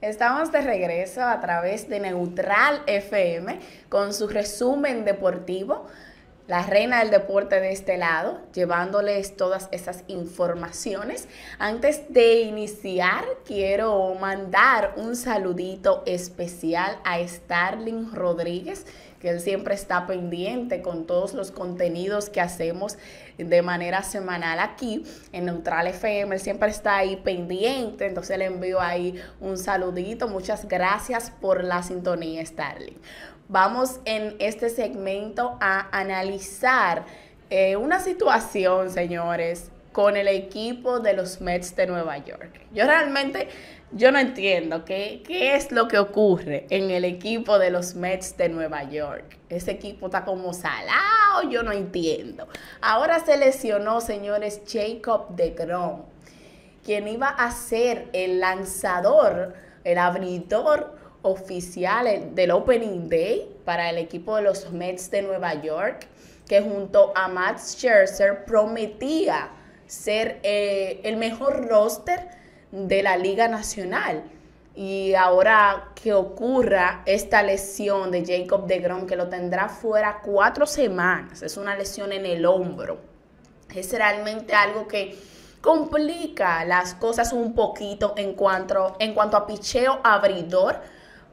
Estamos de regreso a través de Neutral FM con su resumen deportivo, La Reina del Deporte de este lado, llevándoles todas esas informaciones. Antes de iniciar, quiero mandar un saludito especial a Starlin Rodríguez, que él siempre está pendiente con todos los contenidos que hacemos de manera semanal aquí en Neutral FM. Él siempre está ahí pendiente, entonces le envío ahí un saludito. Muchas gracias por la sintonía, Starlin. Vamos en este segmento a analizar una situación, señores, con el equipo de los Mets de Nueva York. Yo no entiendo qué es lo que ocurre en el equipo de los Mets de Nueva York. Ese equipo está como salado, yo no entiendo. Ahora se lesionó, señores, Jacob deGrom, quien iba a ser el lanzador, el abridor oficial del Opening Day para el equipo de los Mets de Nueva York, que junto a Matt Scherzer prometía ser el mejor roster de la Liga Nacional. Y ahora que ocurra esta lesión de Jacob deGrom, que lo tendrá fuera 4 semanas, es una lesión en el hombro, es realmente algo que complica las cosas un poquito en cuanto a picheo abridor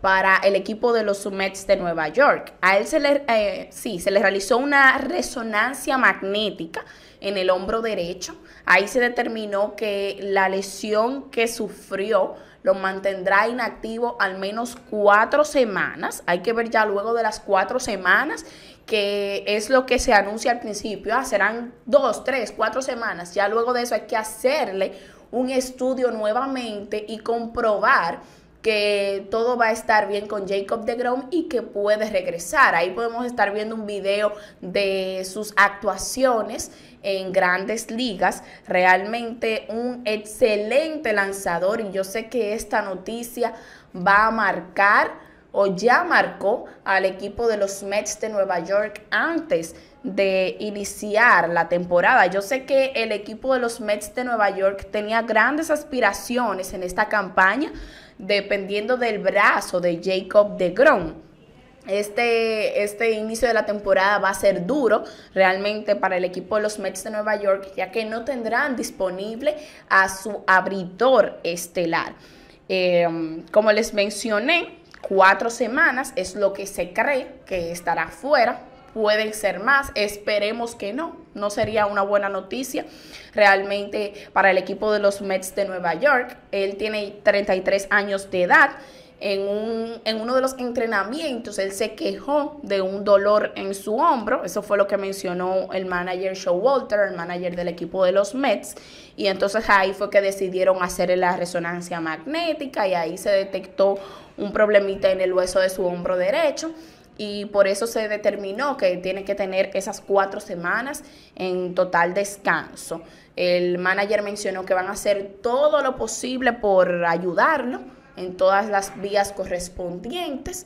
para el equipo de los Mets de Nueva York. A él se le realizó una resonancia magnética en el hombro derecho. Ahí se determinó que la lesión que sufrió lo mantendrá inactivo al menos 4 semanas. Hay que ver ya luego de las 4 semanas, que es lo que se anuncia al principio. Serán 2, 3, 4 semanas. Ya luego de eso hay que hacerle un estudio nuevamente y comprobar que todo va a estar bien con Jacob deGrom y que puede regresar. Ahí podemos estar viendo un video de sus actuaciones en Grandes Ligas. Realmente un excelente lanzador, y yo sé que esta noticia va a marcar, o ya marcó, al equipo de los Mets de Nueva York antes de iniciar la temporada. Yo sé que el equipo de los Mets de Nueva York tenía grandes aspiraciones en esta campaña, dependiendo del brazo de Jacob deGrom. Este inicio de la temporada va a ser duro realmente para el equipo de los Mets de Nueva York, ya que no tendrán disponible a su abridor estelar. Como les mencioné, 4 semanas es lo que se cree que estará fuera. Pueden ser más, esperemos que no. No sería una buena noticia realmente para el equipo de los Mets de Nueva York. Él tiene 33 años de edad. En uno de los entrenamientos él se quejó de un dolor en su hombro. Eso fue lo que mencionó el manager Showalter, el manager del equipo de los Mets. Y entonces ahí fue que decidieron hacer la resonancia magnética, y ahí se detectó un problemita en el hueso de su hombro derecho. Y por eso se determinó que tiene que tener esas 4 semanas en total descanso. El manager mencionó que van a hacer todo lo posible por ayudarlo en todas las vías correspondientes,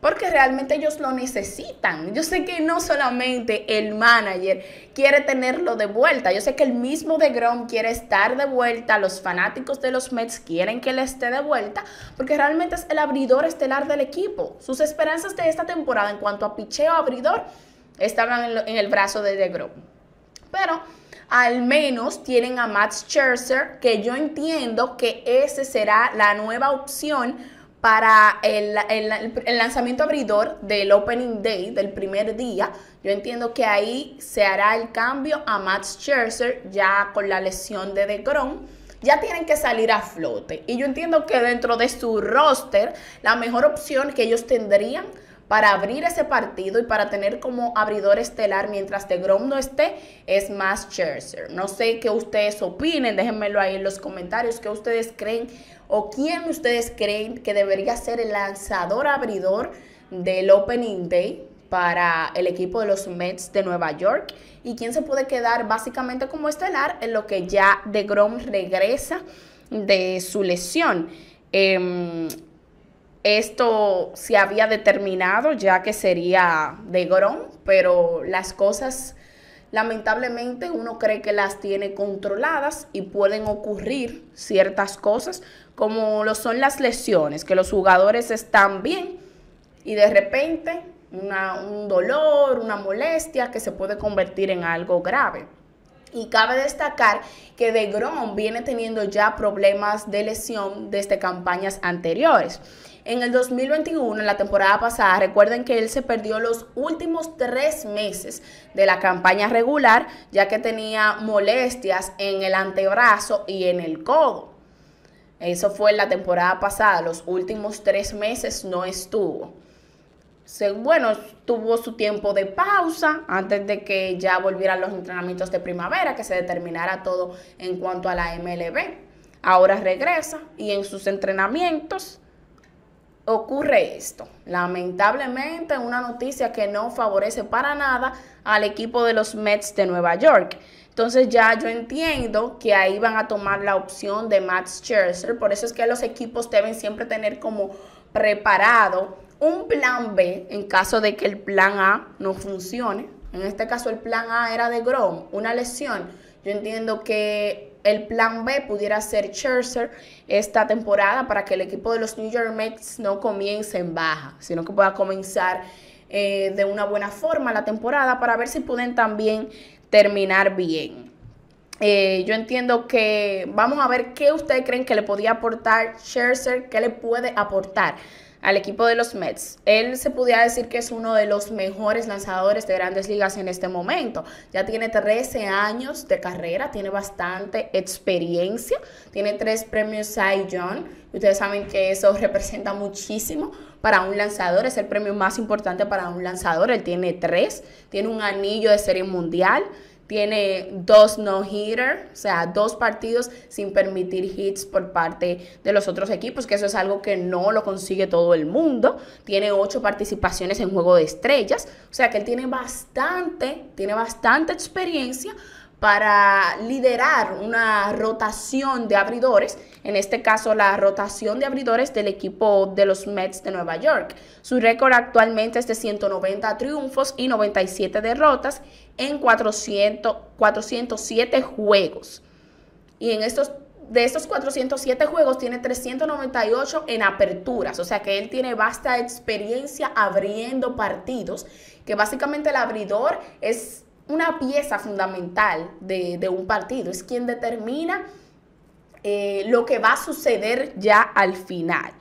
porque realmente ellos lo necesitan. Yo sé que no solamente el manager quiere tenerlo de vuelta. Yo sé que el mismo deGrom quiere estar de vuelta. Los fanáticos de los Mets quieren que él esté de vuelta, porque realmente es el abridor estelar del equipo. Sus esperanzas de esta temporada en cuanto a picheo abridor estaban en el brazo de deGrom. Pero al menos tienen a Matt Scherzer, que yo entiendo que esa será la nueva opción para el lanzamiento abridor del Opening Day, del primer día. Yo entiendo que ahí se hará el cambio a Matt Scherzer. Ya con la lesión de deGrom, ya tienen que salir a flote. Y yo entiendo que dentro de su roster, la mejor opción que ellos tendrían para abrir ese partido y para tener como abridor estelar mientras DeGrom no esté, es Max Scherzer. No sé qué ustedes opinen, déjenmelo ahí en los comentarios, qué ustedes creen o quién ustedes creen que debería ser el lanzador abridor del Opening Day para el equipo de los Mets de Nueva York y quién se puede quedar básicamente como estelar en lo que ya DeGrom regresa de su lesión. Esto se había determinado ya que sería DeGrom, pero las cosas lamentablemente uno cree que las tiene controladas y pueden ocurrir ciertas cosas como lo son las lesiones, que los jugadores están bien y de repente un dolor, una molestia que se puede convertir en algo grave. Y cabe destacar que DeGrom viene teniendo ya problemas de lesión desde campañas anteriores. En el 2021, en la temporada pasada, recuerden que él se perdió los últimos 3 meses de la campaña regular, ya que tenía molestias en el antebrazo y en el codo. Eso fue la temporada pasada, los últimos 3 meses no estuvo. Bueno, tuvo su tiempo de pausa antes de que ya volvieran los entrenamientos de primavera, que se determinara todo en cuanto a la MLB. Ahora regresa y en sus entrenamientos ocurre esto. Lamentablemente, una noticia que no favorece para nada al equipo de los Mets de Nueva York. Entonces ya yo entiendo que ahí van a tomar la opción de Max Scherzer. Por eso es que los equipos deben siempre tener como preparado un plan B en caso de que el plan A no funcione. En este caso el plan A era DeGrom, una lesión. Yo entiendo que el plan B pudiera ser Scherzer esta temporada para que el equipo de los New York Mets no comience en baja, sino que pueda comenzar de una buena forma la temporada para ver si pueden también terminar bien. Yo entiendo que vamos a ver qué ustedes creen que le podía aportar Scherzer, qué le puede aportar al equipo de los Mets. Él se pudiera decir que es uno de los mejores lanzadores de Grandes Ligas en este momento. Ya tiene 13 años de carrera, tiene bastante experiencia, tiene 3 premios Cy Young. Ustedes saben que eso representa muchísimo para un lanzador, es el premio más importante para un lanzador. Él tiene 3, tiene un anillo de Serie Mundial, tiene 2 no-hitter, o sea, 2 partidos sin permitir hits por parte de los otros equipos, que eso es algo que no lo consigue todo el mundo. Tiene 8 participaciones en Juego de Estrellas, o sea que él tiene bastante experiencia para liderar una rotación de abridores, en este caso la rotación de abridores del equipo de los Mets de Nueva York. Su récord actualmente es de 190 triunfos y 97 derrotas en 407 juegos. Y en de estos 407 juegos tiene 398 en aperturas. O sea que él tiene vasta experiencia abriendo partidos, que básicamente el abridor es una pieza fundamental de un partido. Es quien determina lo que va a suceder ya al final.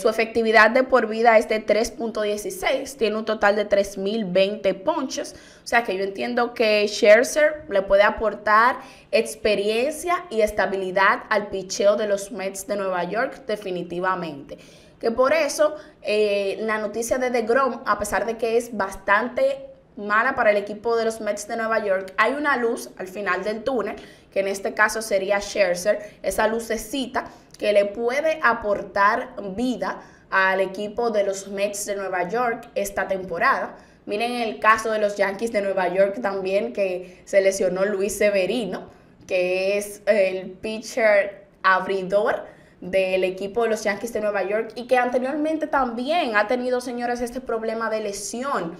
Su efectividad de por vida es de 3.16, tiene un total de 3.020 ponches, o sea que yo entiendo que Scherzer le puede aportar experiencia y estabilidad al picheo de los Mets de Nueva York definitivamente. Que por eso la noticia de DeGrom, a pesar de que es bastante mala para el equipo de los Mets de Nueva York, hay una luz al final del túnel, que en este caso sería Scherzer, esa lucecita que le puede aportar vida al equipo de los Mets de Nueva York esta temporada. Miren el caso de los Yankees de Nueva York también, que se lesionó Luis Severino, que es el pitcher abridor del equipo de los Yankees de Nueva York y que anteriormente también ha tenido, señores, este problema de lesión.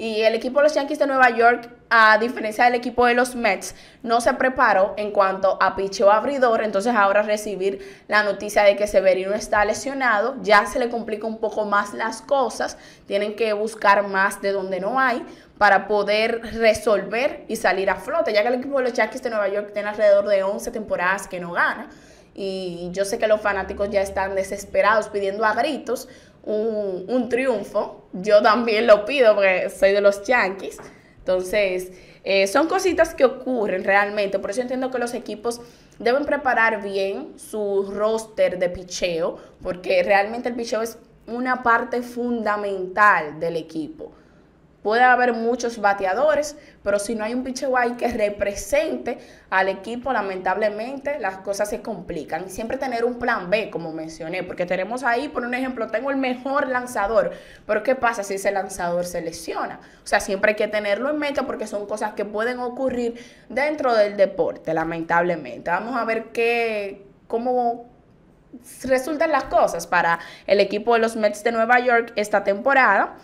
Y el equipo de los Yankees de Nueva York, a diferencia del equipo de los Mets, no se preparó en cuanto a picheo abridor. Entonces ahora recibir la noticia de que Severino está lesionado, ya se le complica un poco más las cosas. Tienen que buscar más de donde no hay para poder resolver y salir a flote, ya que el equipo de los Yankees de Nueva York tiene alrededor de 11 temporadas que no gana. Y yo sé que los fanáticos ya están desesperados pidiendo a gritos un triunfo. Yo también lo pido porque soy de los Yankees. Entonces, son cositas que ocurren realmente. Por eso entiendo que los equipos deben preparar bien su roster de picheo, porque realmente el picheo es una parte fundamental del equipo. Puede haber muchos bateadores, pero si no hay un pitcher ahí que represente al equipo, lamentablemente las cosas se complican. Y siempre tener un plan B, como mencioné, porque tenemos ahí, por un ejemplo, tengo el mejor lanzador, pero ¿qué pasa si ese lanzador se lesiona? O sea, siempre hay que tenerlo en mente porque son cosas que pueden ocurrir dentro del deporte, lamentablemente. Vamos a ver cómo resultan las cosas para el equipo de los Mets de Nueva York esta temporada.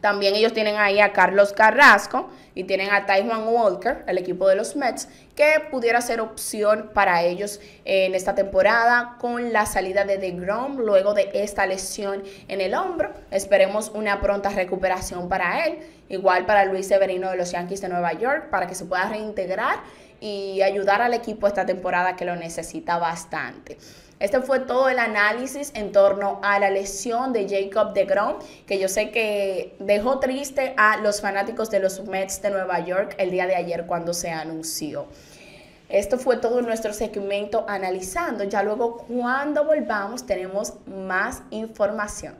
También ellos tienen ahí a Carlos Carrasco y tienen a Taijuan Walker, el equipo de los Mets, que pudiera ser opción para ellos en esta temporada con la salida de deGrom luego de esta lesión en el hombro. Esperemos una pronta recuperación para él, igual para Luis Severino de los Yankees de Nueva York, para que se pueda reintegrar y ayudar al equipo esta temporada que lo necesita bastante. Este fue todo el análisis en torno a la lesión de Jacob deGrom, que yo sé que dejó triste a los fanáticos de los Mets de Nueva York el día de ayer cuando se anunció. Esto fue todo nuestro segmento analizando. Ya luego cuando volvamos tenemos más información.